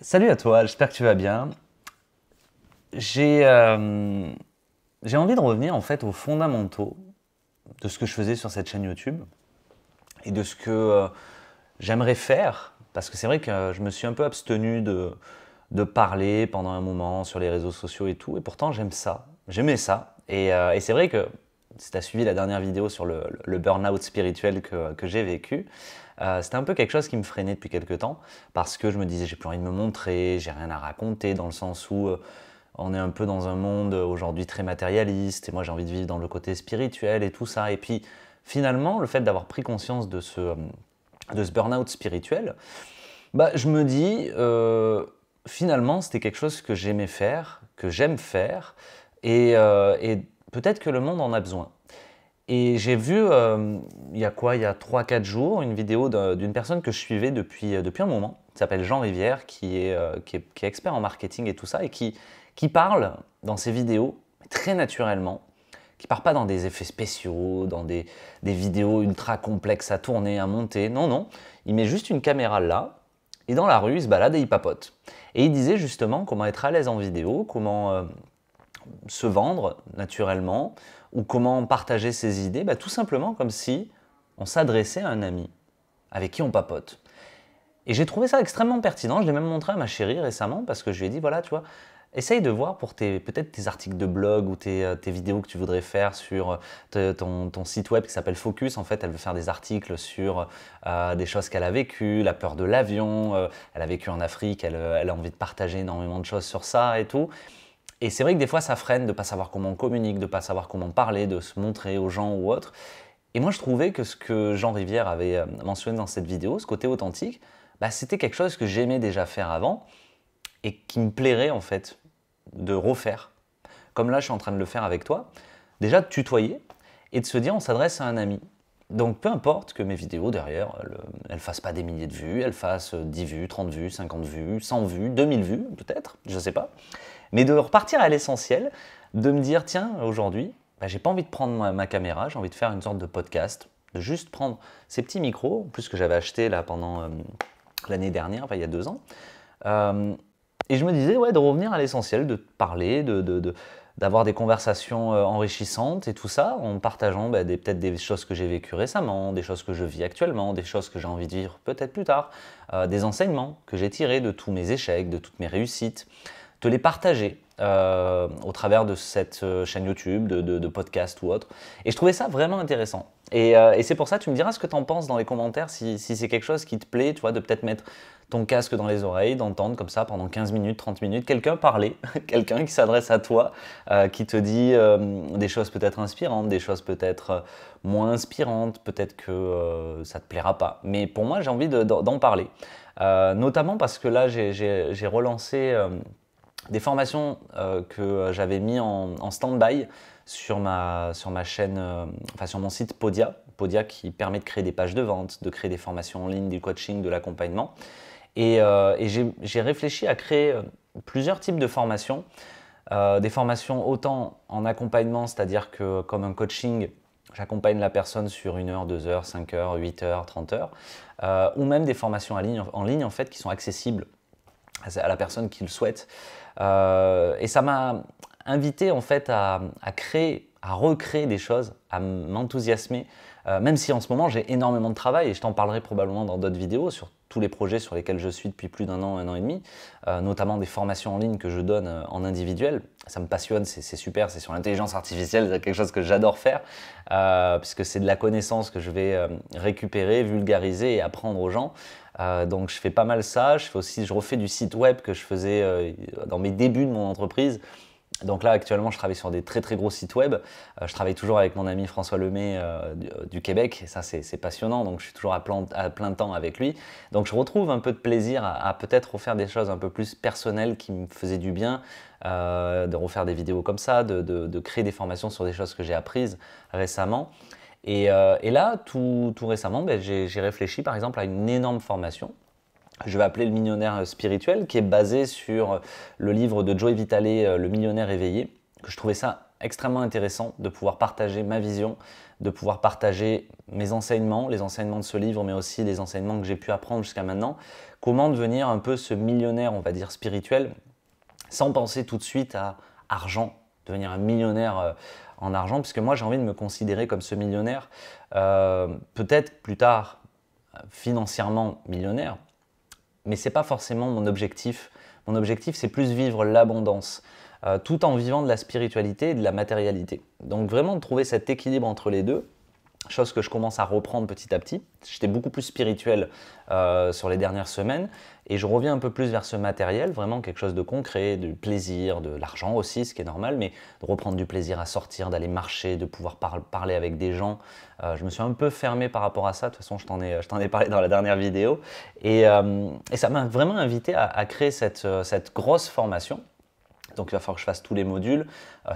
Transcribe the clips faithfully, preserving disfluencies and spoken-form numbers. Salut à toi, j'espère que tu vas bien. J'ai euh, j'ai envie de revenir en fait aux fondamentaux de ce que je faisais sur cette chaîne YouTube et de ce que euh, j'aimerais faire, parce que c'est vrai que je me suis un peu abstenu de, de parler pendant un moment sur les réseaux sociaux et tout, et pourtant j'aime ça, j'aimais ça. Et, euh, et c'est vrai que si tu as suivi la dernière vidéo sur le, le burn-out spirituel que, que j'ai vécu, Euh, c'était un peu quelque chose qui me freinait depuis quelques temps, parce que je me disais j'ai plus envie de me montrer, j'ai rien à raconter, dans le sens où euh, on est un peu dans un monde aujourd'hui très matérialiste et moi j'ai envie de vivre dans le côté spirituel et tout ça. Et puis finalement, le fait d'avoir pris conscience de ce, de ce burn-out spirituel, bah, je me dis euh, finalement c'était quelque chose que j'aimais faire, que j'aime faire et, euh, et peut-être que le monde en a besoin. Et j'ai vu, euh, il y a quoi, il y a trois quatre jours, une vidéo d'une personne que je suivais depuis, depuis un moment, qui s'appelle Jean Rivière, qui est, euh, qui, est, qui est expert en marketing et tout ça, et qui, qui parle dans ses vidéos très naturellement, qui ne part pas dans des effets spéciaux, dans des, des vidéos ultra complexes à tourner, à monter. Non, non, il met juste une caméra là, et dans la rue, il se balade et il papote. Et il disait justement comment être à l'aise en vidéo, comment... Euh, se vendre naturellement, ou comment partager ses idées, bah, tout simplement comme si on s'adressait à un ami avec qui on papote. Et j'ai trouvé ça extrêmement pertinent, je l'ai même montré à ma chérie récemment, parce que je lui ai dit, voilà, tu vois, essaye de voir pour peut-être tes articles de blog ou tes, tes vidéos que tu voudrais faire sur te, ton, ton site web qui s'appelle Focus. En fait, elle veut faire des articles sur euh, des choses qu'elle a vécues, la peur de l'avion, euh, elle a vécu en Afrique, elle, elle a envie de partager énormément de choses sur ça et tout. Et c'est vrai que des fois, ça freine de ne pas savoir comment on communique, de ne pas savoir comment parler, de se montrer aux gens ou autre. Et moi, je trouvais que ce que Jean Rivière avait mentionné dans cette vidéo, ce côté authentique, bah, c'était quelque chose que j'aimais déjà faire avant et qui me plairait en fait de refaire. Comme là, je suis en train de le faire avec toi. Déjà, de tutoyer et de se dire on s'adresse à un ami. Donc, peu importe que mes vidéos derrière, elles ne fassent pas des milliers de vues, elles fassent dix vues, trente vues, cinquante vues, cent vues, deux mille vues peut-être, je ne sais pas. Mais de repartir à l'essentiel, de me dire, tiens, aujourd'hui, bah, j'ai pas envie de prendre ma, ma caméra, j'ai envie de faire une sorte de podcast, de juste prendre ces petits micros, en plus que j'avais acheté là pendant euh, l'année dernière, enfin, il y a deux ans. Euh, et je me disais, ouais, de revenir à l'essentiel, de parler, de, de, de d'avoir des conversations enrichissantes et tout ça, en partageant bah, peut-être des choses que j'ai vécues récemment, des choses que je vis actuellement, des choses que j'ai envie de vivre peut-être plus tard, euh, des enseignements que j'ai tirés de tous mes échecs, de toutes mes réussites, de les partager euh, au travers de cette chaîne YouTube, de, de, de podcasts ou autre. Et je trouvais ça vraiment intéressant. Et, euh, et c'est pour ça, tu me diras ce que tu en penses dans les commentaires, si, si c'est quelque chose qui te plaît, tu vois, de peut-être mettre ton casque dans les oreilles, d'entendre comme ça pendant quinze minutes, trente minutes, quelqu'un parler, quelqu'un qui s'adresse à toi, euh, qui te dit euh, des choses peut-être inspirantes, des choses peut-être moins inspirantes, peut-être que euh, ça ne te plaira pas. Mais pour moi, j'ai envie de, d'en parler, euh, notamment parce que là, j'ai, j'ai, j'ai relancé euh, des formations euh, que j'avais mis en, en stand-by sur ma, sur ma chaîne, euh, enfin sur mon site Podia, Podia qui permet de créer des pages de vente, de créer des formations en ligne, du coaching, de l'accompagnement. Et, euh, et j'ai réfléchi à créer plusieurs types de formations, euh, des formations autant en accompagnement, c'est-à-dire que comme un coaching, j'accompagne la personne sur une heure, deux heures, cinq heures, huit heures, trente heures, euh, ou même des formations en ligne, en ligne en fait qui sont accessibles à la personne qui le souhaite. Euh, et ça m'a invité en fait à, à créer, à recréer des choses, à m'enthousiasmer, euh, même si en ce moment j'ai énormément de travail et je t'en parlerai probablement dans d'autres vidéos sur tous les projets sur lesquels je suis depuis plus d'un an, un an et demi, euh, notamment des formations en ligne que je donne euh, en individuel. Ça me passionne, c'est super, c'est sur l'intelligence artificielle, c'est quelque chose que j'adore faire, euh, puisque c'est de la connaissance que je vais euh, récupérer, vulgariser et apprendre aux gens. Euh, donc je fais pas mal ça, je fais aussi, je refais du site web que je faisais euh, dans mes débuts de mon entreprise. Donc là, actuellement, je travaille sur des très très gros sites web. Euh, je travaille toujours avec mon ami François Lemay euh, du, du Québec. Et ça, c'est passionnant. Donc, je suis toujours à plein, à plein temps avec lui. Donc, je retrouve un peu de plaisir à, à peut-être refaire des choses un peu plus personnelles qui me faisaient du bien, euh, de refaire des vidéos comme ça, de, de, de créer des formations sur des choses que j'ai apprises récemment. Et, euh, et là, tout, tout récemment, ben, j'ai réfléchi par exemple à une énorme formation. Je vais appeler le millionnaire spirituel, qui est basé sur le livre de Joe Vitale, Le millionnaire éveillé, que je trouvais ça extrêmement intéressant de pouvoir partager ma vision, de pouvoir partager mes enseignements, les enseignements de ce livre, mais aussi les enseignements que j'ai pu apprendre jusqu'à maintenant. Comment devenir un peu ce millionnaire, on va dire, spirituel, sans penser tout de suite à argent, devenir un millionnaire en argent, puisque moi j'ai envie de me considérer comme ce millionnaire, euh, peut-être plus tard financièrement millionnaire, mais ce n'est pas forcément mon objectif. Mon objectif, c'est plus vivre l'abondance, euh, tout en vivant de la spiritualité et de la matérialité. Donc vraiment de trouver cet équilibre entre les deux, chose que je commence à reprendre petit à petit. J'étais beaucoup plus spirituel euh, sur les dernières semaines et je reviens un peu plus vers ce matériel, vraiment quelque chose de concret, du plaisir, de l'argent aussi, ce qui est normal, mais de reprendre du plaisir à sortir, d'aller marcher, de pouvoir par parler avec des gens. Euh, je me suis un peu fermé par rapport à ça, de toute façon je t'en ai, je t'en ai parlé dans la dernière vidéo et, euh, et ça m'a vraiment invité à, à créer cette, cette grosse formation. Donc, il va falloir que je fasse tous les modules.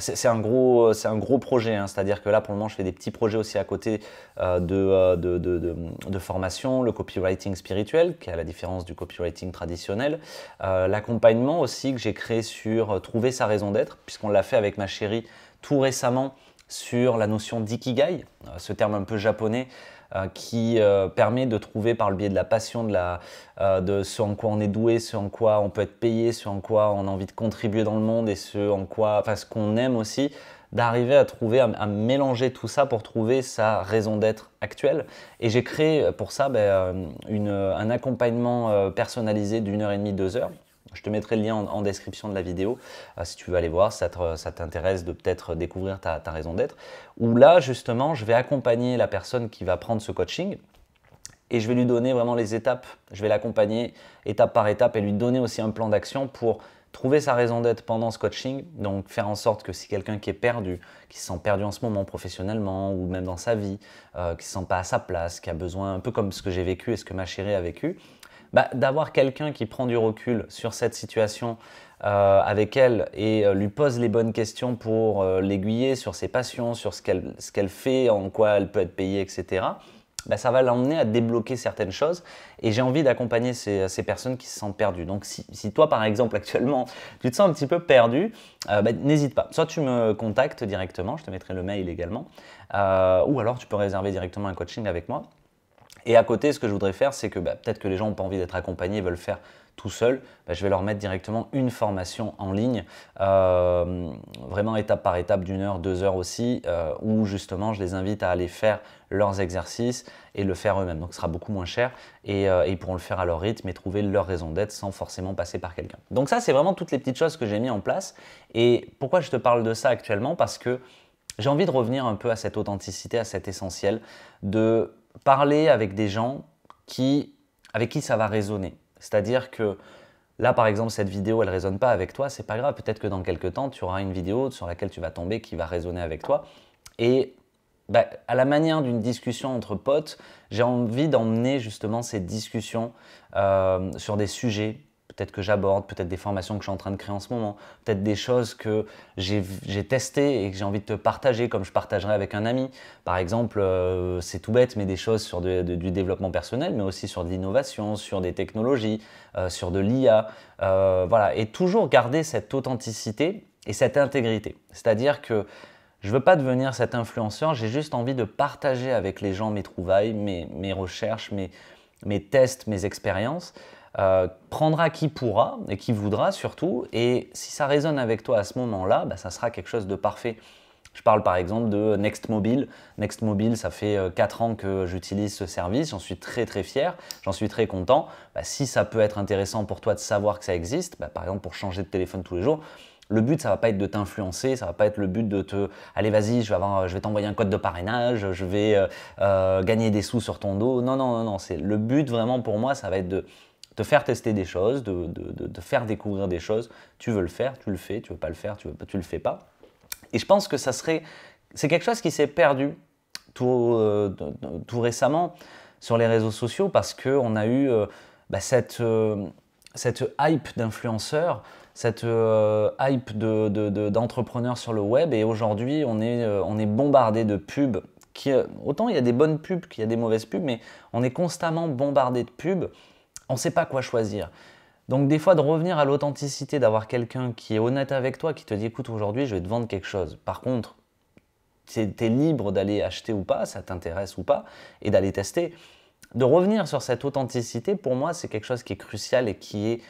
C'est un gros, c'est un gros projet, hein. C'est-à-dire que là, pour le moment, je fais des petits projets aussi à côté de, de, de, de, de formation, le copywriting spirituel, qui est à la différence du copywriting traditionnel. Euh, l'accompagnement aussi que j'ai créé sur trouver sa raison d'être, puisqu'on l'a fait avec ma chérie tout récemment sur la notion d'ikigai, ce terme un peu japonais, Euh, qui euh, permet de trouver par le biais de la passion, de, la, euh, de ce en quoi on est doué, ce en quoi on peut être payé, ce en quoi on a envie de contribuer dans le monde et ce en quoi, enfin ce qu'on aime aussi, d'arriver à trouver, à, à mélanger tout ça pour trouver sa raison d'être actuelle. Et j'ai créé pour ça ben, une, un accompagnement euh, personnalisé d'une heure et demie, deux heures. Je te mettrai le lien en, en description de la vidéo euh, si tu veux aller voir, si ça t'intéresse de peut-être découvrir ta, ta raison d'être. Où là, justement, je vais accompagner la personne qui va prendre ce coaching et je vais lui donner vraiment les étapes. Je vais l'accompagner étape par étape et lui donner aussi un plan d'action pour trouver sa raison d'être pendant ce coaching. Donc, faire en sorte que si quelqu'un qui est perdu, qui se sent perdu en ce moment professionnellement ou même dans sa vie, euh, qui ne se sent pas à sa place, qui a besoin un peu comme ce que j'ai vécu et ce que ma chérie a vécu, bah, d'avoir quelqu'un qui prend du recul sur cette situation euh, avec elle et euh, lui pose les bonnes questions pour euh, l'aiguiller sur ses passions, sur ce qu'elle ce qu'elle fait, en quoi elle peut être payée, et cetera. Bah, ça va l'emmener à débloquer certaines choses et j'ai envie d'accompagner ces, ces personnes qui se sentent perdues. Donc si, si toi par exemple actuellement tu te sens un petit peu perdu, euh, bah, n'hésite pas, soit tu me contactes directement, je te mettrai le mail également, euh, ou alors tu peux réserver directement un coaching avec moi. Et à côté, ce que je voudrais faire, c'est que bah, peut-être que les gens n'ont pas envie d'être accompagnés, veulent faire tout seul. Bah, je vais leur mettre directement une formation en ligne, euh, vraiment étape par étape, d'une heure, deux heures aussi, euh, où justement, je les invite à aller faire leurs exercices et le faire eux-mêmes. Donc, ce sera beaucoup moins cher et, euh, et ils pourront le faire à leur rythme et trouver leur raison d'être sans forcément passer par quelqu'un. Donc ça, c'est vraiment toutes les petites choses que j'ai mis en place. Et pourquoi je te parle de ça actuellement? Parce que j'ai envie de revenir un peu à cette authenticité, à cet essentiel de parler avec des gens qui, avec qui ça va résonner. C'est-à-dire que là, par exemple, cette vidéo, elle ne résonne pas avec toi, c'est pas grave. Peut-être que dans quelques temps, tu auras une vidéo sur laquelle tu vas tomber qui va résonner avec toi. Et bah, à la manière d'une discussion entre potes, j'ai envie d'emmener justement ces discussions euh, sur des sujets peut-être que j'aborde, peut-être des formations que je suis en train de créer en ce moment, peut-être des choses que j'ai testées et que j'ai envie de te partager comme je partagerais avec un ami. Par exemple, euh, c'est tout bête, mais des choses sur de, de, du développement personnel, mais aussi sur de l'innovation, sur des technologies, euh, sur de l'I A. Euh, voilà. Et toujours garder cette authenticité et cette intégrité. C'est-à-dire que je ne veux pas devenir cet influenceur, j'ai juste envie de partager avec les gens mes trouvailles, mes, mes recherches, mes, mes tests, mes expériences. Euh, prendra qui pourra et qui voudra surtout, et si ça résonne avec toi à ce moment-là, bah, ça sera quelque chose de parfait. Je parle par exemple de Next Mobile. Next Mobile, ça fait quatre ans que j'utilise ce service, j'en suis très très fier, j'en suis très content. Bah, si ça peut être intéressant pour toi de savoir que ça existe, bah, par exemple pour changer de téléphone tous les jours, le but, ça ne va pas être de t'influencer, ça ne va pas être le but de te « Allez, vas-y, je vais, vais t'envoyer un code de parrainage, je vais euh, gagner des sous sur ton dos. » Non, non, non, non. Le but vraiment pour moi, ça va être de te faire tester des choses, de, de, de, de faire découvrir des choses. Tu veux le faire, tu le fais, tu ne veux pas le faire, tu ne le fais pas. Et je pense que ça serait, c'est quelque chose qui s'est perdu tout, euh, tout récemment sur les réseaux sociaux parce qu'on a eu euh, bah, cette, euh, cette hype d'influenceurs, cette euh, hype de, de, de, d'entrepreneurs sur le web. Et aujourd'hui, on est, euh, on est bombardé de pubs. Qui, autant il y a des bonnes pubs qu'il y a des mauvaises pubs, mais on est constamment bombardé de pubs. On ne sait pas quoi choisir. Donc des fois, de revenir à l'authenticité, d'avoir quelqu'un qui est honnête avec toi, qui te dit « écoute, aujourd'hui, je vais te vendre quelque chose ». Par contre, tu es libre d'aller acheter ou pas, ça t'intéresse ou pas, et d'aller tester. De revenir sur cette authenticité, pour moi, c'est quelque chose qui est crucial et qui est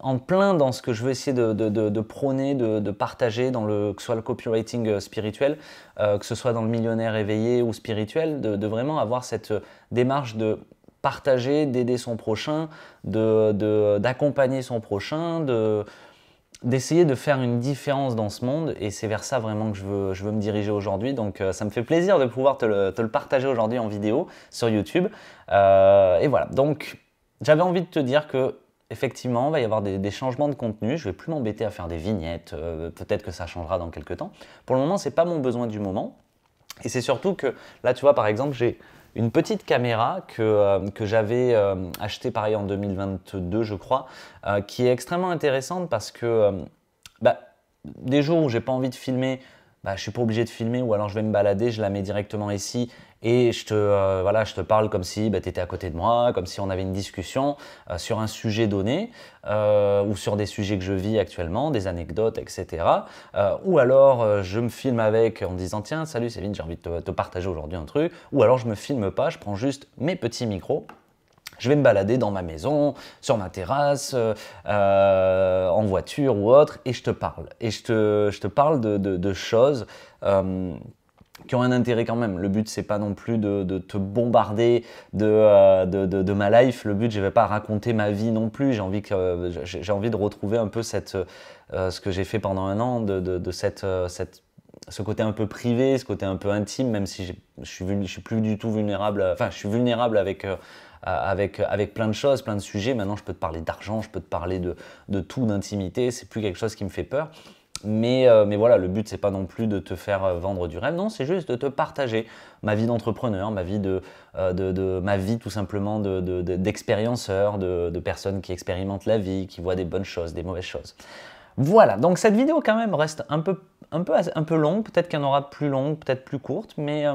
en plein dans ce que je veux essayer de, de, de, de prôner, de, de partager, dans le, que ce soit le copywriting spirituel, euh, que ce soit dans le millionnaire éveillé ou spirituel, de, de vraiment avoir cette démarche de partager, d'aider son prochain, de, de, d'accompagner son prochain, de... d'essayer de faire une différence dans ce monde, et c'est vers ça vraiment que je veux, je veux me diriger aujourd'hui. Donc euh, ça me fait plaisir de pouvoir te le, te le partager aujourd'hui en vidéo sur YouTube. Euh, et voilà, donc j'avais envie de te dire que effectivement, il va y avoir des, des changements de contenu. Je ne vais plus m'embêter à faire des vignettes, euh, peut-être que ça changera dans quelques temps. Pour le moment, ce n'est pas mon besoin du moment. Et c'est surtout que là, tu vois, par exemple, j'ai une petite caméra que, euh, que j'avais euh, achetée pareil en deux mille vingt-deux, je crois, euh, qui est extrêmement intéressante parce que euh, bah, des jours où j'ai pas envie de filmer, bah, je ne suis pas obligé de filmer, ou alors je vais me balader, je la mets directement ici et je te, euh, voilà, je te parle comme si bah, tu étais à côté de moi, comme si on avait une discussion euh, sur un sujet donné euh, ou sur des sujets que je vis actuellement, des anecdotes, et cetera. Euh, ou alors euh, je me filme avec en disant « tiens, salut Céline, j'ai envie de te, te partager aujourd'hui un truc » ou alors je ne me filme pas, je prends juste mes petits micros. Je vais me balader dans ma maison, sur ma terrasse, euh, en voiture ou autre, et je te parle. Et je te, je te parle de, de, de choses euh, qui ont un intérêt quand même. Le but, c'est pas non plus de, de te bombarder de, euh, de, de, de ma life. Le but, je vais pas raconter ma vie non plus. J'ai envie, euh, j'ai envie de retrouver un peu cette, euh, ce que j'ai fait pendant un an, de, de, de cette... Euh, cette ce côté un peu privé, ce côté un peu intime, même si je ne suis, suis plus du tout vulnérable, enfin je suis vulnérable avec, euh, avec, avec plein de choses, plein de sujets. Maintenant je peux te parler d'argent, je peux te parler de, de tout, d'intimité, c'est plus quelque chose qui me fait peur. Mais, euh, mais voilà, le but c'est pas non plus de te faire vendre du rêve, non, c'est juste de te partager ma vie d'entrepreneur, ma vie de, euh, de, de ma vie tout simplement d'expérienceur, de, de, de, de, de personnes qui expérimentent la vie, qui voient des bonnes choses, des mauvaises choses. Voilà, donc cette vidéo quand même reste un peu, un peu, un peu longue, peut-être qu'il y en aura plus longue, peut-être plus courte, mais, euh,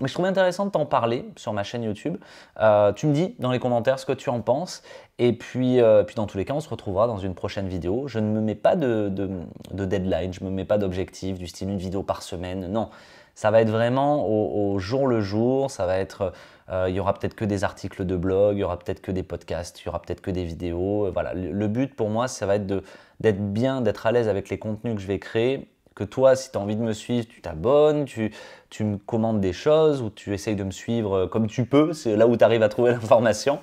mais je trouvais intéressant de t'en parler sur ma chaîne YouTube. Euh, tu me dis dans les commentaires ce que tu en penses, et puis, euh, puis dans tous les cas, on se retrouvera dans une prochaine vidéo. Je ne me mets pas de, de, de deadline, je ne me mets pas d'objectif du style une vidéo par semaine, non. Ça va être vraiment au, au jour le jour, ça va être, euh, il y aura peut-être que des articles de blog, il y aura peut-être que des podcasts, il y aura peut-être que des vidéos. Euh, voilà. Le, le but pour moi, ça va être d'être bien, d'être à l'aise avec les contenus que je vais créer, que toi, si tu as envie de me suivre, tu t'abonnes, tu, tu me commandes des choses ou tu essayes de me suivre comme tu peux, c'est là où tu arrives à trouver l'information.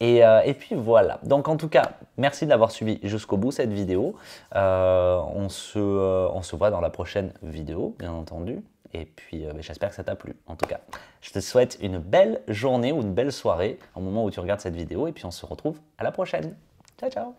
Et, euh, et puis voilà, donc en tout cas, merci de l'avoir suivi jusqu'au bout cette vidéo. Euh, on se, euh, on se voit dans la prochaine vidéo, bien entendu. Et puis, euh, j'espère que ça t'a plu. En tout cas, je te souhaite une belle journée ou une belle soirée au moment où tu regardes cette vidéo. Et puis, on se retrouve à la prochaine. Ciao, ciao!